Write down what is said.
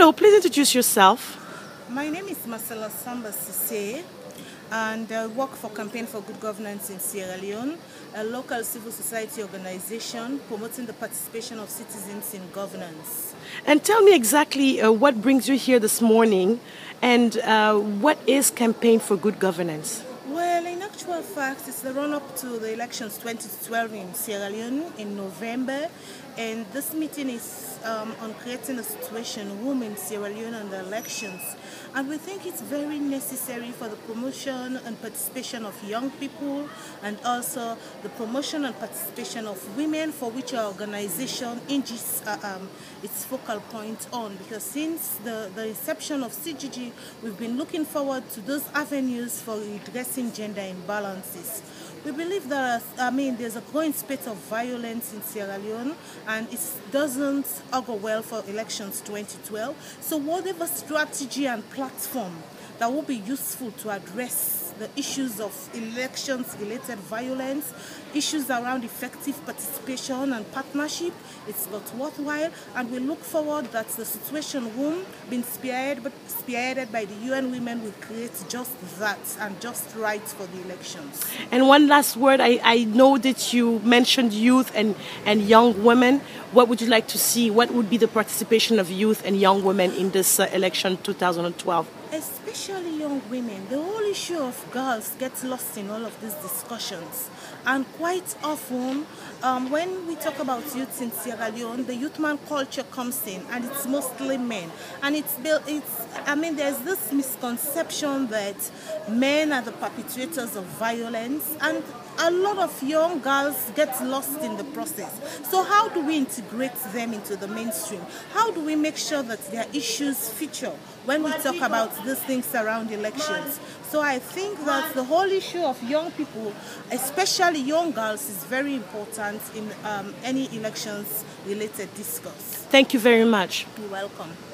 Hello, please introduce yourself. My name is Marcella Samba Sesay, and I work for Campaign for Good Governance in Sierra Leone, a local civil society organization promoting the participation of citizens in governance. And tell me exactly what brings you here this morning, and what is Campaign for Good Governance? Well, in actual fact, it's the run-up to the elections 2012 in Sierra Leone in November, and this meeting is on creating a situation room in Sierra Leone and the elections. And we think it's very necessary for the promotion and participation of young people, and also the promotion and participation of women, for which our organization hinges its focal point on. Because since the inception of CGG, we've been looking forward to those avenues for redressing gender imbalances. We believe that there's a growing spate of violence in Sierra Leone, and it doesn't augur well for elections 2012. So whatever strategy and platform that will be useful to address the issues of elections-related violence, issues around effective participation and partnership, it's not worthwhile, and we look forward that the Situation Room, being spearheaded by the UN Women, will create just that and just right for the elections. And one last word, I know that you mentioned youth and young women. What would you like to see? What would be the participation of youth and young women in this election 2012? Especially young women. The whole issue of girls gets lost in all of these discussions. And quite often, when we talk about youth in Sierra Leone, the youth man culture comes in, and it's mostly men. And there's this misconception that men are the perpetrators of violence, and a lot of young girls get lost in the process. So how do we integrate them into the mainstream? How do we make sure that their issues feature when we talk about these things around elections? So I think that the whole issue of young people, especially young girls, is very important in any elections-related discourse. Thank you very much. You're welcome.